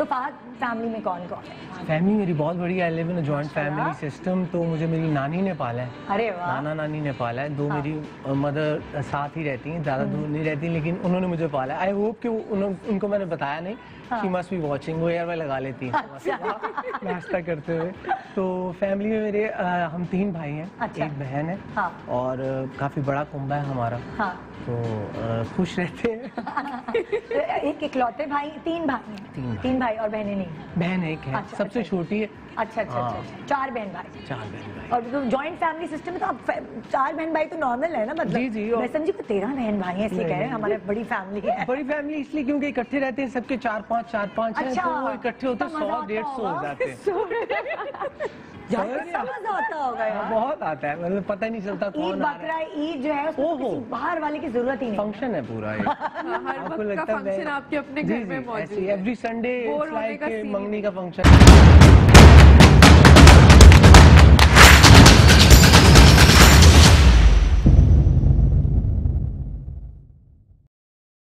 तो फहद फैमिली में कौन कौन है? फैमिली मेरी बहुत बड़ी है, I live in a joint family system. तो मुझे मेरी नानी ने पाला है, अरे वाह, नाना नानी ने पाला है। दो मेरी मदर साथ ही रहती हैं, ज़्यादा दूर नहीं रहती, लेकिन उन्होंने मुझे पाला है। आई होप कि उनको मैंने बताया नहीं, शी मस्ट बी वॉचिंग, वो यार मैं लगा लेती हूँ नाश्ता करते हुए। तो फैमिली में मेरे हम तीन भाई हैं, एक बहन है और काफ़ी बड़ा कुंबा है हमारा, तो खुश रहते हैं। एक इकलौते भाई, तीन भाई हैं? तीन भाई और बहनें नहीं? बहन एक है, सबसे छोटी है। अच्छा अच्छा अच्छा, चार बहन भाई? चार बहन भाई। और जॉइंट फैमिली सिस्टम में तो आप चार बहन भाई तो नॉर्मल है ना, मतलब? जी जी। मैं समझी को 13 बहन भाई हैं, ऐसे कह रहे हैं। हमारे बड़ी फैमिली है, बड़ी फैमिली इसलिए क्योंकि इकट्ठे रहते हैं, सबके 4-5 है, तो वो इकट्ठे होते 100-150 हो जाते हैं। आता होगा यार, बहुत आता है, मतलब पता ही नहीं चलता कौन आ रहा है। ईद जो है किसी बाहर वाले की जरूरत ही नहीं, फंक्शन है पूरा ये। आपको लगता है आपके अपने घर में मौजूद है? एवरी संडे मंगनी का फंक्शन।